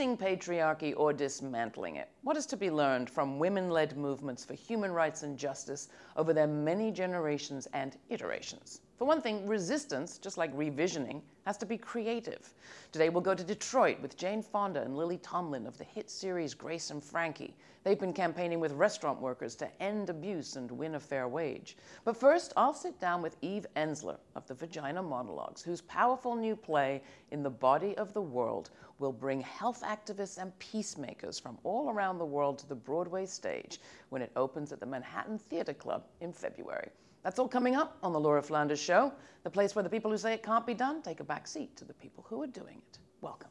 fixing patriarchy or dismantling it? What is to be learned from women-led movements for human rights and justice over their many generations and iterations? For one thing, resistance, just like revisioning, has to be creative. Today we'll go to Detroit with Jane Fonda and Lily Tomlin of the hit series Grace and Frankie. They've been campaigning with restaurant workers to end abuse and win a fair wage. But first, I'll sit down with Eve Ensler of The Vagina Monologues, whose powerful new play, In the Body of the World, will bring health activists and peacemakers from all around the world to the Broadway stage when it opens at the Manhattan Theater Club in February. That's all coming up on The Laura Flanders Show, the place where the people who say it can't be done take a back seat to the people who are doing it. Welcome.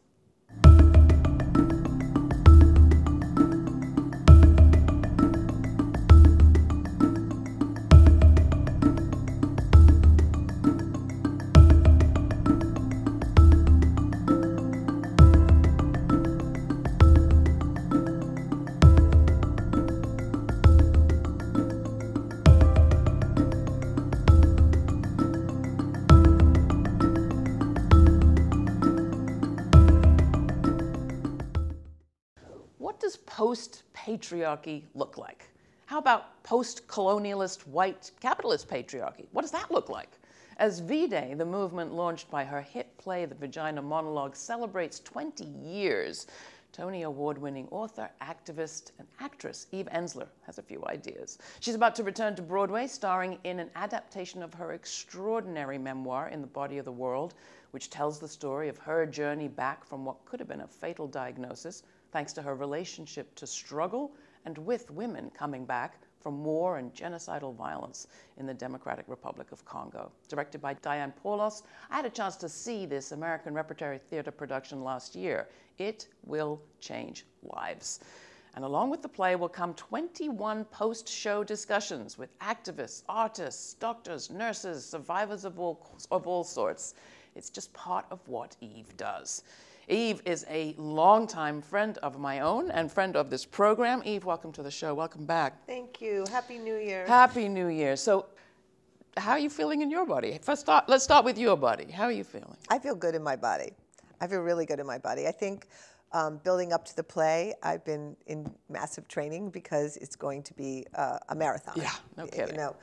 Patriarchy look like? How about post-colonialist white capitalist patriarchy? What does that look like? As V-Day, the movement launched by her hit play The Vagina Monologues, celebrates 20 years, Tony Award-winning author, activist, and actress Eve Ensler has a few ideas. She's about to return to Broadway, starring in an adaptation of her extraordinary memoir, In the Body of the World, which tells the story of her journey back from what could have been a fatal diagnosis, thanks to her relationship to struggle and with women coming back from war and genocidal violence in the Democratic Republic of Congo. Directed by Diane Paulos, I had a chance to see this American Repertory Theater production last year. It will change lives. And along with the play will come 21 post-show discussions with activists, artists, doctors, nurses, survivors of all sorts. It's just part of what Eve does. Eve is a longtime friend of my own and friend of this program. Eve, welcome to the show. Welcome back. Thank you. Happy New Year. Happy New Year. So how are you feeling in your body? Let's start with your body. How are you feeling? I feel good in my body. I feel really good in my body. I think building up to the play, I've been in massive training because it's going to be a marathon. Yeah, no kidding. You know?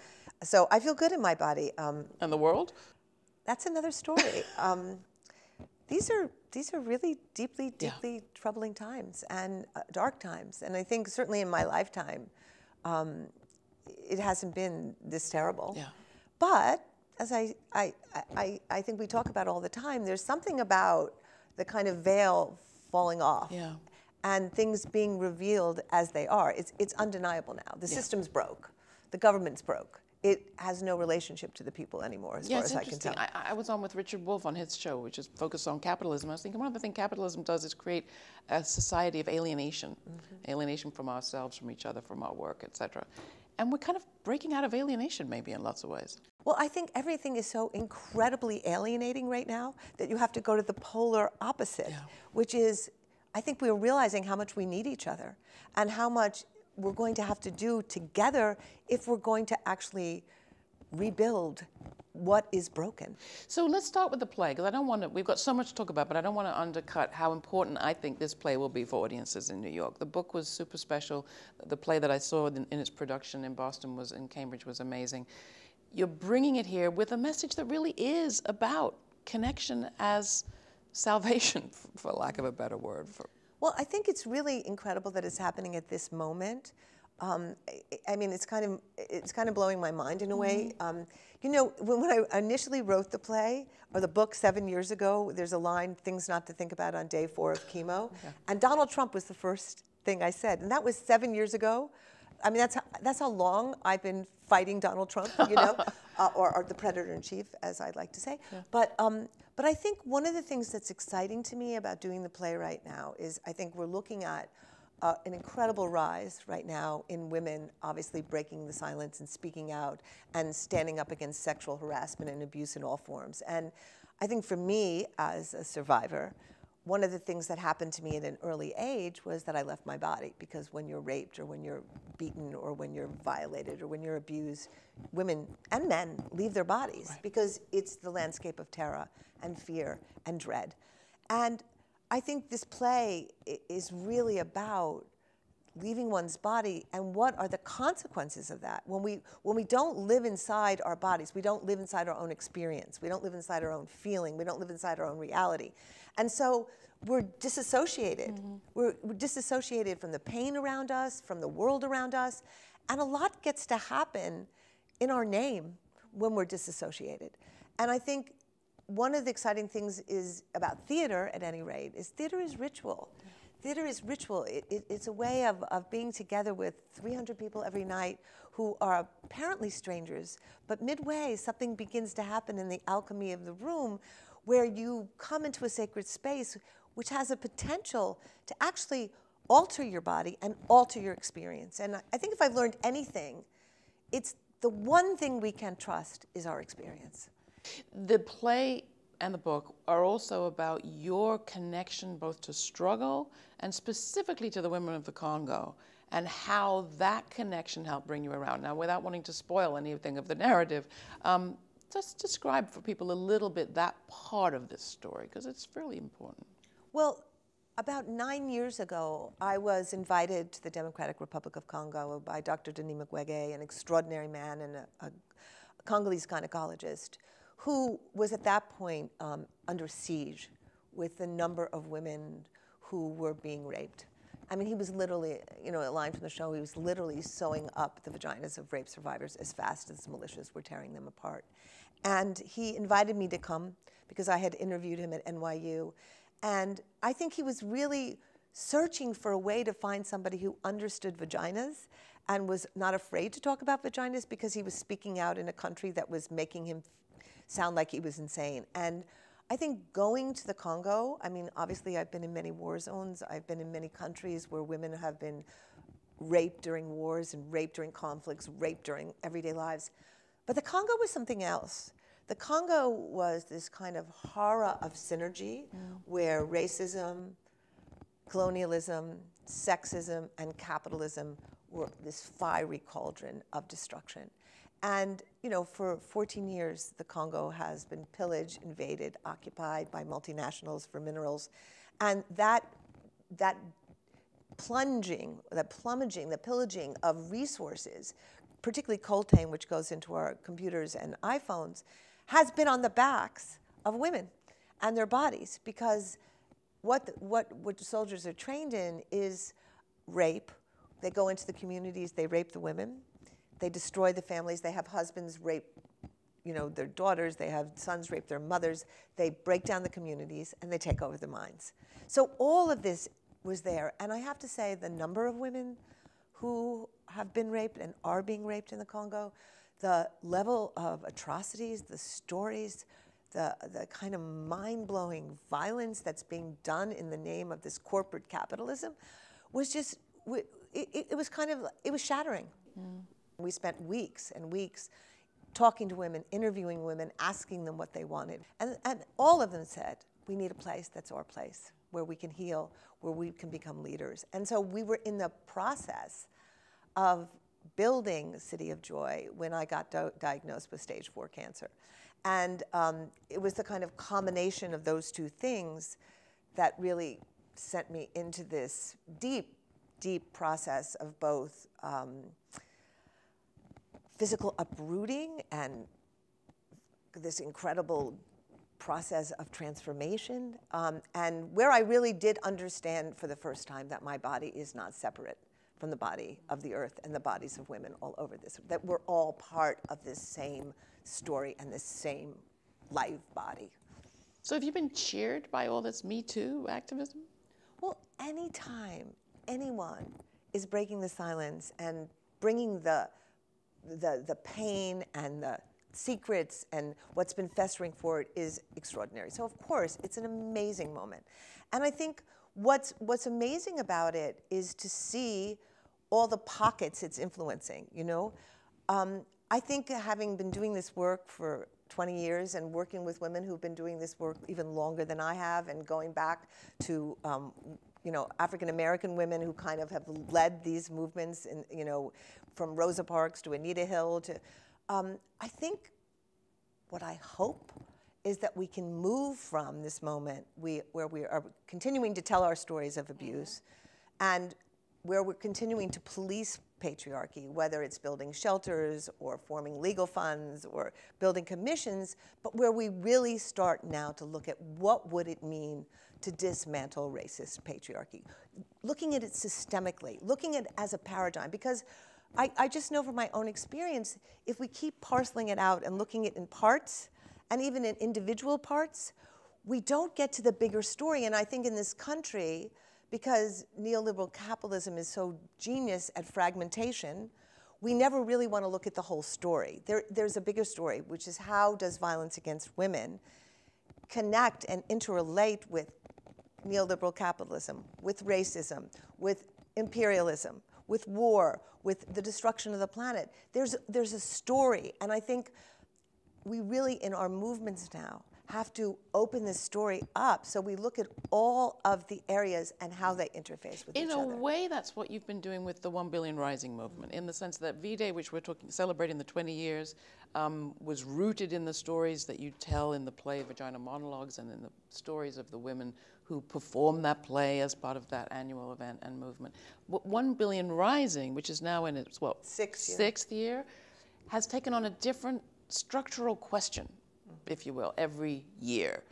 So I feel good in my body. And the world? That's another story. These are really deeply troubling times and dark times. And I think certainly in my lifetime, it hasn't been this terrible. Yeah. But as I think we talk about all the time, there's something about the kind of veil falling off and things being revealed as they are. It's undeniable now. The system's broke. The government's broke. It has no relationship to the people anymore, as far as I can tell. I was on with Richard Wolff on his show, which is focused on capitalism. I was thinking one of the things capitalism does is create a society of alienation, alienation from ourselves, from each other, from our work, etc. And we're kind of breaking out of alienation, maybe, in lots of ways. Well, I think everything is so incredibly alienating right now that you have to go to the polar opposite, which is, I think we're realizing how much we need each other and how much we're going to have to do together if we're going to actually rebuild what is broken. So let's start with the play, because I don't want to, we've got so much to talk about, but I don't want to undercut how important I think this play will be for audiences in New York. The book was super special. The play that I saw in its production in Boston was, in Cambridge, was amazing. You're bringing it here with a message that really is about connection as salvation, for lack of a better word. Well, I think it's really incredible that it's happening at this moment. I mean, it's kind of blowing my mind in a way. You know, when I initially wrote the play or the book 7 years ago, there's a line, "Things not to think about on day 4 of chemo," and Donald Trump was the first thing I said, and that was 7 years ago. I mean, that's how long I've been fighting Donald Trump, you know, or the predator in chief, as I like to say. Yeah. But I think one of the things that's exciting to me about doing the play right now is I think we're looking at an incredible rise right now in women, obviously breaking the silence and speaking out and standing up against sexual harassment and abuse in all forms. And I think for me, as a survivor, one of the things that happened to me at an early age was that I left my body, because when you're raped or when you're beaten or when you're violated or when you're abused, women and men leave their bodies because it's the landscape of terror and fear and dread. And I think this play is really about leaving one's body and what are the consequences of that. When we don't live inside our bodies, we don't live inside our own experience, we don't live inside our own feeling, we don't live inside our own reality. And so we're disassociated. Mm-hmm. We're disassociated from the pain around us, from the world around us, and a lot gets to happen in our name when we're disassociated. And I think one of the exciting things is about theater, at any rate, is theater is ritual. Theater is ritual. It's a way of being together with 300 people every night who are apparently strangers, but midway something begins to happen in the alchemy of the room where you come into a sacred space which has a potential to actually alter your body and alter your experience. And I think if I've learned anything, it's the one thing we can trust is our experience. The play and the book are also about your connection both to struggle and specifically to the women of the Congo and how that connection helped bring you around. Now, without wanting to spoil anything of the narrative, just describe for people a little bit that part of this story, because it's really important. Well, about 9 years ago, I was invited to the Democratic Republic of Congo by Dr. Denis Mukwege, an extraordinary man and a Congolese gynecologist, who was at that point under siege with the number of women who were being raped. I mean, he was literally, you know, a line from the show, he was literally sewing up the vaginas of rape survivors as fast as militias were tearing them apart. And he invited me to come because I had interviewed him at NYU. And I think he was really searching for a way to find somebody who understood vaginas and was not afraid to talk about vaginas, because he was speaking out in a country that was making him sound like he was insane. And I think going to the Congo, I mean, obviously I've been in many war zones, I've been in many countries where women have been raped during wars and raped during conflicts, raped during everyday lives. But the Congo was something else. The Congo was this kind of horror of synergy where racism, colonialism, sexism, and capitalism were this fiery cauldron of destruction. And, you know, for 14 years, the Congo has been pillaged, invaded, occupied by multinationals for minerals. And that plunging, that plumaging, the pillaging of resources, particularly coltan, which goes into our computers and iPhones, has been on the backs of women and their bodies, because what soldiers are trained in is rape. They go into the communities, they rape the women. They destroy the families. They have husbands rape, you know, their daughters. They have sons rape their mothers. They break down the communities, and they take over the mines. So all of this was there. And I have to say, the number of women who have been raped and are being raped in the Congo, the level of atrocities, the stories, the kind of mind-blowing violence that's being done in the name of this corporate capitalism was just, it was shattering. Yeah. We spent weeks and weeks talking to women, interviewing women, asking them what they wanted. And all of them said, we need a place that's our place, where we can heal, where we can become leaders. And so we were in the process of building City of Joy when I got diagnosed with stage 4 cancer. And it was the kind of combination of those two things that really sent me into this deep, deep process of both physical uprooting and this incredible process of transformation, and where I really did understand for the first time that my body is not separate from the body of the earth and the bodies of women all over this, that we're all part of this same story and this same live body. So have you been cheered by all this Me Too activism? Well, anytime anyone is breaking the silence and bringing the pain and the secrets and what's been festering for it is extraordinary. So of course, it's an amazing moment. And I think what's amazing about it is to see all the pockets it's influencing, you know? I think having been doing this work for 20 years and working with women who've been doing this work even longer than I have, and going back to you know, African-American women who kind of have led these movements, in, you know, from Rosa Parks to Anita Hill to, I think what I hope is that we can move from this moment where we are continuing to tell our stories of abuse and where we're continuing to police patriarchy, whether it's building shelters or forming legal funds or building commissions, but where we really start now to look at what would it mean to dismantle racist patriarchy, looking at it systemically, looking at it as a paradigm. Because I just know from my own experience, if we keep parceling it out and looking at it in parts, and even in individual parts, we don't get to the bigger story. And I think in this country, because neoliberal capitalism is so genius at fragmentation, we never really want to look at the whole story. There's a bigger story, which is how does violence against women connect and interrelate with neoliberal capitalism, with racism, with imperialism, with war, with the destruction of the planet. There's a story, and I think we really, in our movements now, have to open this story up so we look at all of the areas and how they interface with each other. In a way, that's what you've been doing with the 1 Billion Rising movement, in the sense that V-Day, which we're celebrating the 20 years, was rooted in the stories that you tell in the play Vagina Monologues and in the stories of the women who perform that play as part of that annual event and movement. But 1 Billion Rising, which is now in its, what, sixth year, has taken on a different structural question, if you will, every year.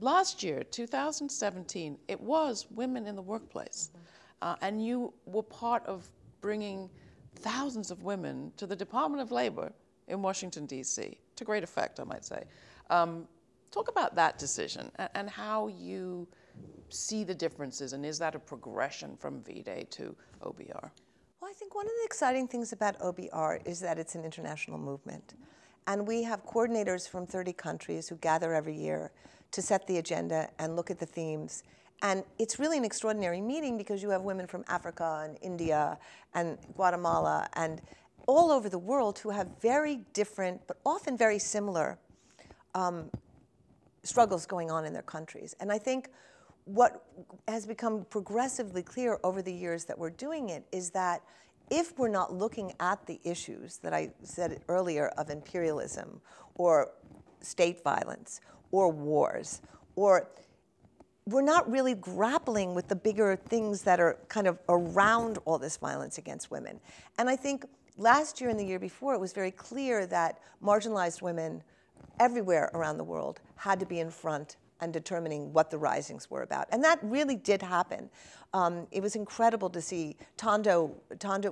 Last year, 2017, it was women in the workplace. And you were part of bringing thousands of women to the Department of Labor in Washington, D.C., to great effect, I might say. Talk about that decision and how you see the differences, and is that a progression from V-Day to OBR? Well, I think one of the exciting things about OBR is that it's an international movement. And we have coordinators from 30 countries who gather every year to set the agenda and look at the themes. And it's really an extraordinary meeting because you have women from Africa and India and Guatemala and all over the world who have very different, but often very similar struggles going on in their countries. And I think what has become progressively clear over the years that we're doing it is that if we're not looking at the issues that I said earlier of imperialism or state violence or wars, or we're not really grappling with the bigger things that are kind of around all this violence against women. And I think last year and the year before, it was very clear that marginalized women everywhere around the world had to be in front and determining what the risings were about. And that really did happen. It was incredible to see Tondo,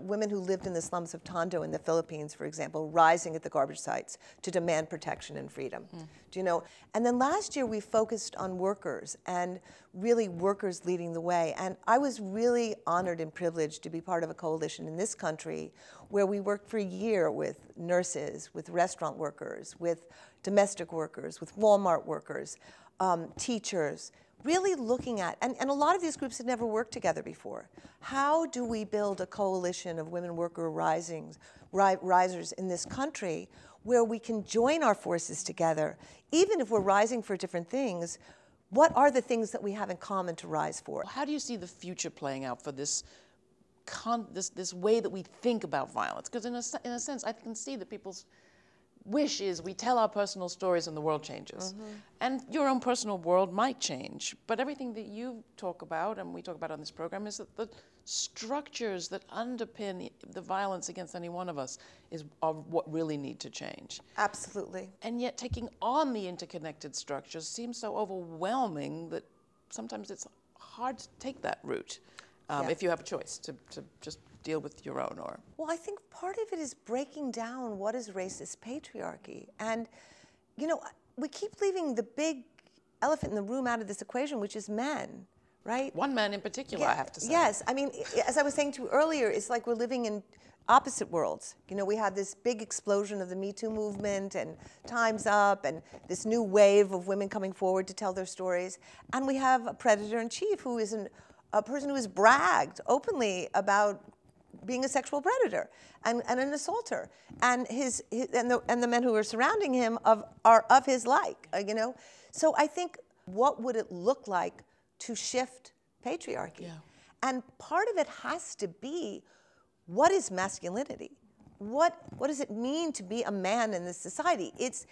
women who lived in the slums of Tondo in the Philippines, for example, rising at the garbage sites to demand protection and freedom. Do you know? And then last year we focused on workers and really workers leading the way. And I was really honored and privileged to be part of a coalition in this country where we worked for a year with nurses, with restaurant workers, with domestic workers, with Walmart workers, teachers, really looking at, and a lot of these groups had never worked together before. How do we build a coalition of women worker risers in this country where we can join our forces together, even if we're rising for different things? What are the things that we have in common to rise for? How do you see the future playing out for this way that we think about violence? Because in a sense, I can see that people's wish is we tell our personal stories and the world changes. And your own personal world might change, but everything that you talk about and we talk about on this program is that the structures that underpin the violence against any one of us are what really need to change. Absolutely. And yet taking on the interconnected structures seems so overwhelming that sometimes it's hard to take that route if you have a choice to just deal with your own or? Well, I think part of it is breaking down what is racist patriarchy. And, you know, we keep leaving the big elephant in the room out of this equation, which is men, right? One man in particular, I have to say. Yes, I mean, as I was saying to you earlier, it's like we're living in opposite worlds. You know, we have this big explosion of the Me Too movement and Time's Up and this new wave of women coming forward to tell their stories. And we have a predator in chief who is a person who has bragged openly about being a sexual predator and an assaulter, and the men who are surrounding him are of his like, you know. So I think what would it look like to shift patriarchy? And part of it has to be what is masculinity, what does it mean to be a man in this society? It's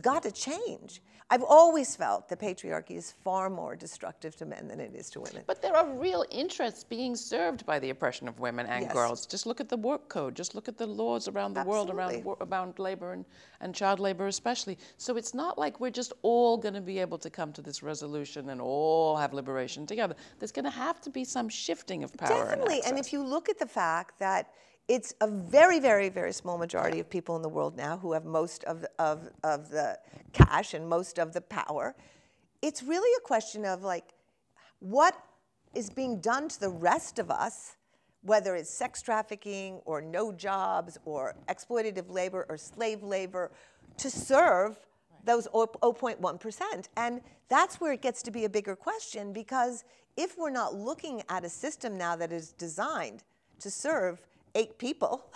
got to change. I've always felt that patriarchy is far more destructive to men than it is to women. But there are real interests being served by the oppression of women and girls. Just look at the work code. Just look at the laws around the world around labor and child labor especially. So it's not like we're just all going to be able to come to this resolution and all have liberation together. There's going to have to be some shifting of power. Definitely. And if you look at the fact that it's a very, very, very small majority of people in the world now who have most of the cash and most of the power. It's really a question of, like, what is being done to the rest of us, whether it's sex trafficking or no jobs or exploitative labor or slave labor, to serve those 0.1%. And that's where it gets to be a bigger question, because if we're not looking at a system now that is designed to serve 8 people,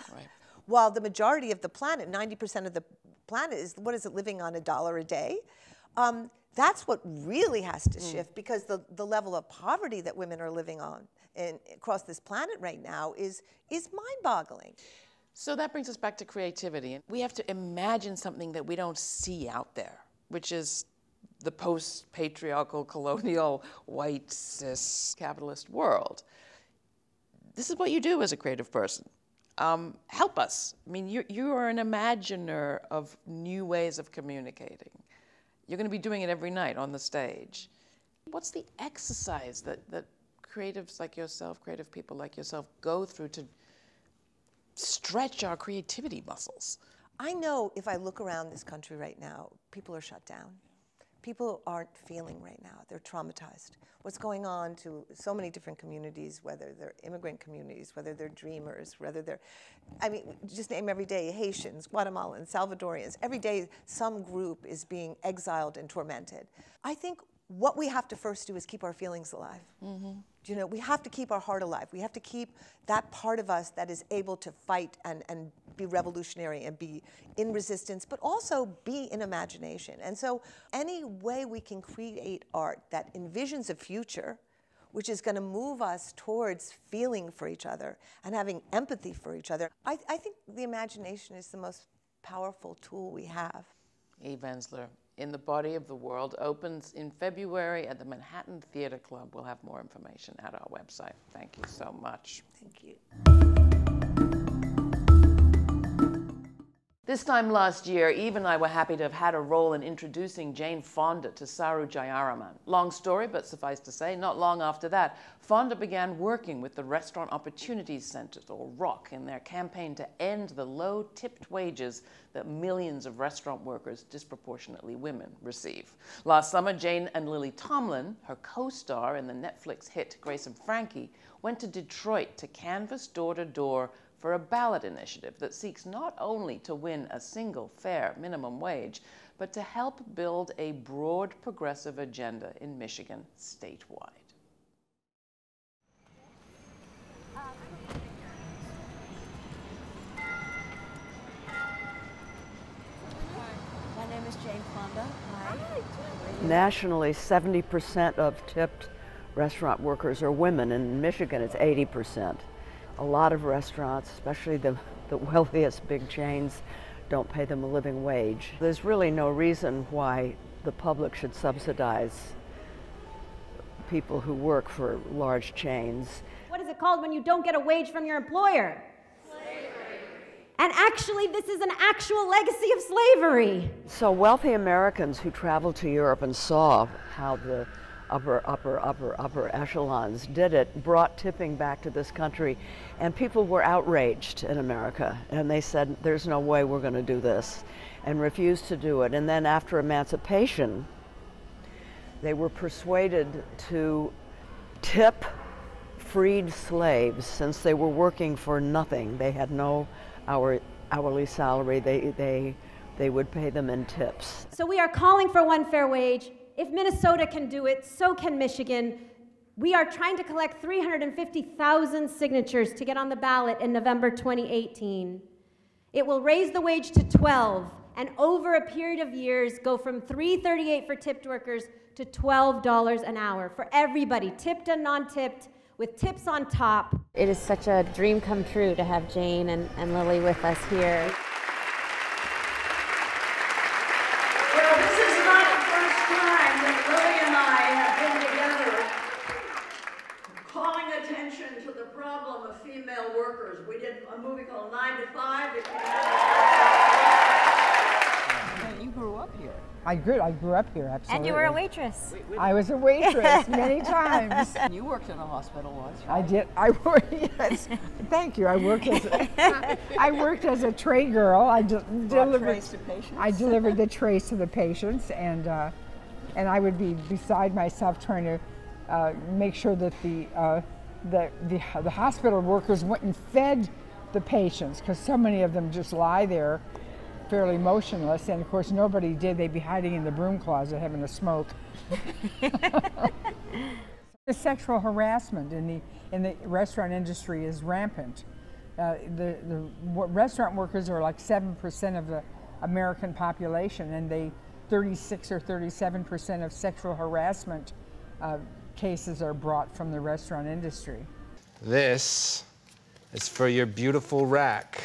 while the majority of the planet, 90% of the planet, is living on $1 a day? That's what really has to shift, because the level of poverty that women are living on across this planet right now is mind-boggling. So that brings us back to creativity. We have to imagine something that we don't see out there, which is the post-patriarchal, colonial, white, cis, capitalist world. This is what you do as a creative person. Help us. I mean, you are an imaginer of new ways of communicating. You're going to be doing it every night on the stage. What's the exercise that creatives like yourself, creative people like yourself, go through to stretch our creativity muscles? I know if I look around this country right now, people are shut down. People aren't feeling right now. They're traumatized. What's going on to so many different communities, whether they're immigrant communities, whether they're dreamers, whether they're, I mean, just name every day, Haitians, Guatemalans, Salvadorians, every day some group is being exiled and tormented. I think what we have to first do is keep our feelings alive. You know, we have to keep our heart alive. We have to keep that part of us that is able to fight and be revolutionary and be in resistance, but also be in imagination. And so any way we can create art that envisions a future which is going to move us towards feeling for each other and having empathy for each other, I think the imagination is the most powerful tool we have. Eve Ensler, In the Body of the World, opens in February at the Manhattan Theater Club. We'll have more information at our website. Thank you so much. Thank you. This time last year, Eve and I were happy to have had a role in introducing Jane Fonda to Saru Jayaraman. Long story, but suffice to say, not long after that, Fonda began working with the Restaurant Opportunities Centers, or ROC, in their campaign to end the low-tipped wages that millions of restaurant workers, disproportionately women, receive. Last summer, Jane and Lily Tomlin, her co-star in the Netflix hit Grace and Frankie, went to Detroit to canvass door-to-door for a ballot initiative that seeks not only to win a single fair minimum wage, but to help build a broad progressive agenda in Michigan statewide. My name is Jane Fonda. Hi. Nationally, 70% of tipped restaurant workers are women. In Michigan, it's 80%. A lot of restaurants, especially the wealthiest big chains, don't pay them a living wage. There's really no reason why the public should subsidize people who work for large chains. What is it called when you don't get a wage from your employer? Slavery. And actually, this is an actual legacy of slavery. So wealthy Americans who traveled to Europe and saw how the upper echelons did it, brought tipping back to this country, and people were outraged in America, and they said, there's no way we're going to do this, and refused to do it. And then after emancipation, they were persuaded to tip freed slaves, since they were working for nothing. They had no hourly salary. They would pay them in tips. So we are calling for one fair wage. If Minnesota can do it, so can Michigan. We are trying to collect 350,000 signatures to get on the ballot in November 2018. It will raise the wage to 12, and over a period of years, go from $3.38 for tipped workers to $12 an hour for everybody, tipped and non-tipped, with tips on top. It is such a dream come true to have Jane and Lily with us here. Well, this is not the first time that Lily and I have been together calling attention to the problem of female workers. We did a movie called 9 to 5. You grew up here. I grew up here, absolutely. And you were a waitress. I was a waitress many times. And you worked in a hospital once, right? I did. I worked, yes. Thank you. I worked as a tray girl. I delivered the trays to the patients, and I would be beside myself trying to make sure that the hospital workers went and fed the patients, because so many of them just lie there fairly motionless, and of course nobody did. They'd be hiding in the broom closet having a smoke. The sexual harassment in the restaurant industry is rampant. The restaurant workers are like 7% of the American population, and they 36 or 37% of sexual harassment cases are brought from the restaurant industry. This is for your beautiful rack.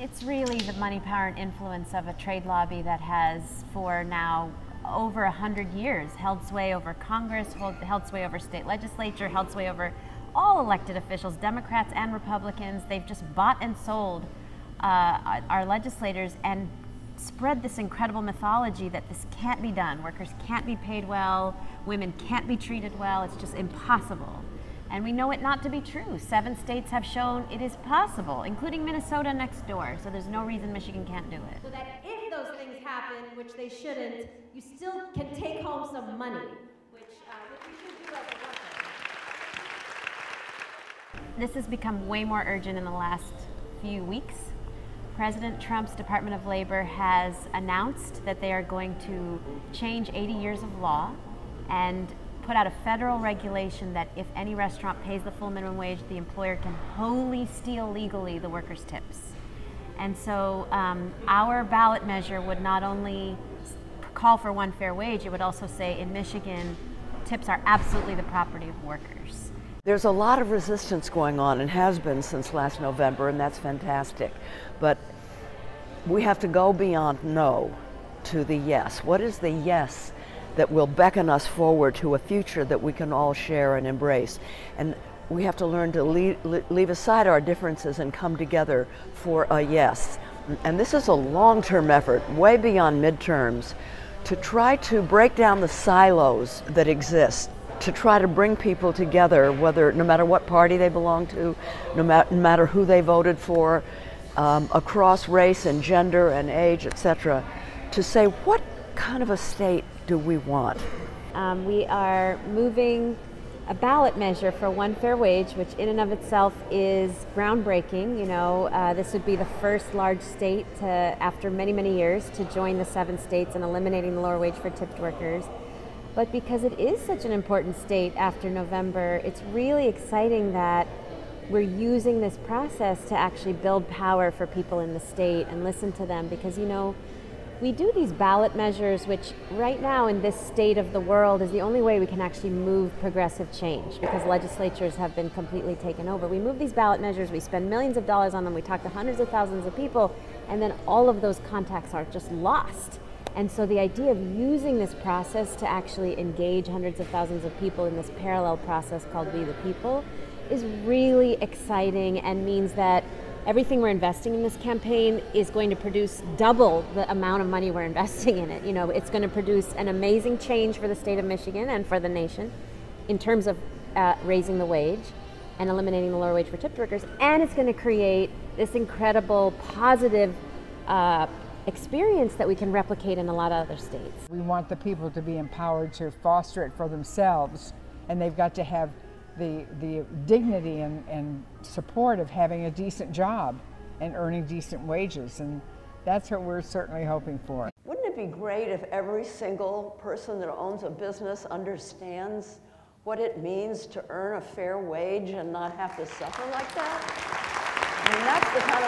It's really the money, power, and influence of a trade lobby that has, for now over 100 years, held sway over Congress, held sway over state legislature, held sway over all elected officials, Democrats and Republicans. They've just bought and sold our legislators and spread this incredible mythology that this can't be done. Workers can't be paid well, women can't be treated well, it's just impossible. And we know it not to be true. 7 states have shown it is possible, including Minnesota next door. So there's no reason Michigan can't do it. So that if those things happen, which they shouldn't, you still can take home some money, which you should do as a worker. This has become way more urgent in the last few weeks. President Trump's Department of Labor has announced that they are going to change 80 years of law and put out a federal regulation that if any restaurant pays the full minimum wage, the employer can wholly steal legally the workers' tips. And so our ballot measure would not only call for one fair wage, it would also say in Michigan, tips are absolutely the property of workers. There's a lot of resistance going on and has been since last November, and that's fantastic. But we have to go beyond no to the yes. What is the yes that will beckon us forward to a future that we can all share and embrace? And we have to learn to leave aside our differences and come together for a yes. And this is a long-term effort, way beyond midterms, to try to break down the silos that exist, to try to bring people together, whether, no matter what party they belong to, no matter who they voted for, across race and gender and age, etc., to say, what kind of a state do we want? We are moving a ballot measure for one fair wage, which in and of itself is groundbreaking. You know, this would be the first large state to, after many, many years, to join the 7 states in eliminating the lower wage for tipped workers. But because it is such an important state after November, it's really exciting that we're using this process to actually build power for people in the state and listen to them, because, you know, we do these ballot measures, which right now in this state of the world is the only way we can actually move progressive change, because legislatures have been completely taken over. We move these ballot measures, we spend millions of dollars on them, we talk to hundreds of thousands of people, and then all of those contacts are just lost. And so the idea of using this process to actually engage hundreds of thousands of people in this parallel process called We the People is really exciting, and means that everything we're investing in this campaign is going to produce double the amount of money we're investing in it. You know, it's going to produce an amazing change for the state of Michigan and for the nation in terms of raising the wage and eliminating the lower wage for tipped workers. And it's going to create this incredible positive experience that we can replicate in a lot of other states. We want the people to be empowered to foster it for themselves, and they've got to have the dignity and support of having a decent job and earning decent wages, and that's what we're certainly hoping for. Wouldn't it be great if every single person that owns a business understands what it means to earn a fair wage and not have to suffer like that? I mean,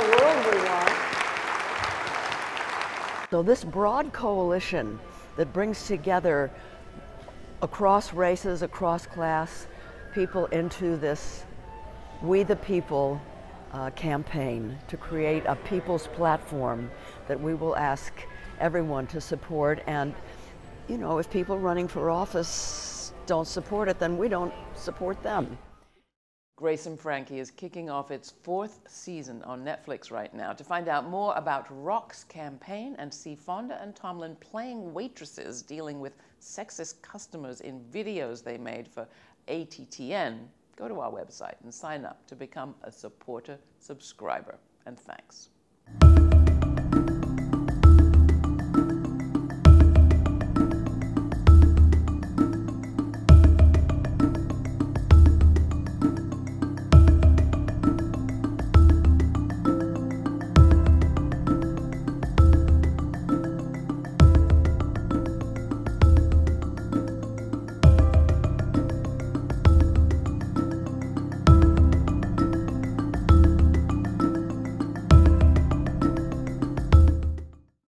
that's the kind of world we want. So this broad coalition that brings together across races, across class, people into this We the People campaign to create a people's platform that we will ask everyone to support. And, you know, if people running for office don't support it, then we don't support them. Grace and Frankie is kicking off its 4th season on Netflix right now. To find out more about Rock's campaign and see Fonda and Tomlin playing waitresses dealing with sexist customers in videos they made for ATTN, go to our website and sign up to become a supporter subscriber. And thanks.